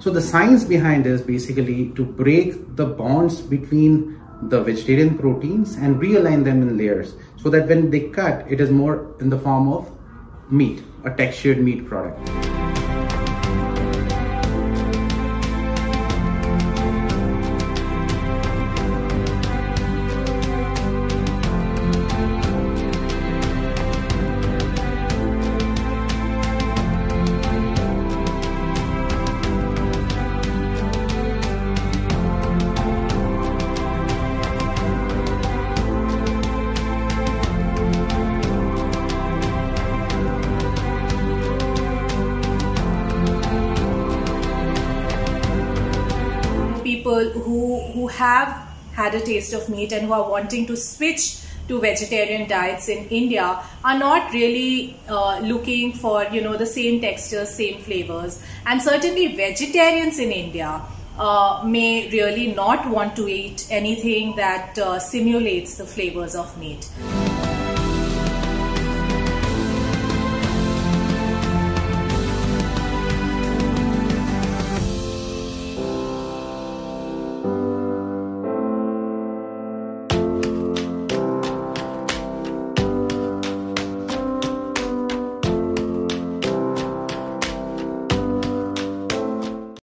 So the science behind is basically to break the bonds between the vegetarian proteins and realign them in layers, so that when they cut, it is more in the form of meat, a textured meat product. Who have had a taste of meat and who are wanting to switch to vegetarian diets in India are not really looking for, you know, the same textures, same flavors. And certainly vegetarians in India may really not want to eat anything that simulates the flavors of meat.